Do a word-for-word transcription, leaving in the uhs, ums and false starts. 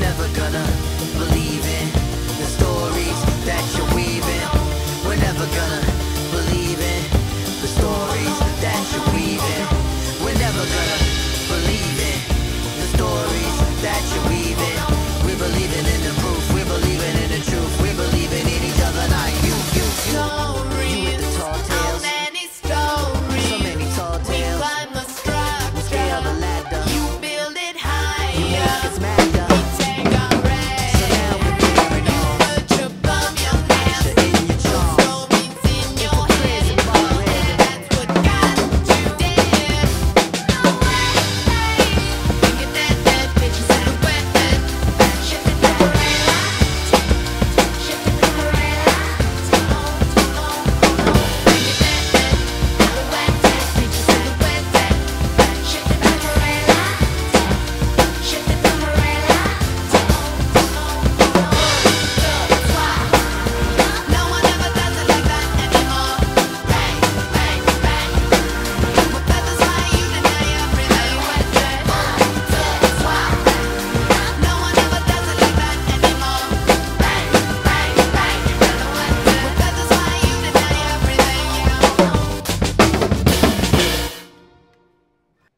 never gonna believe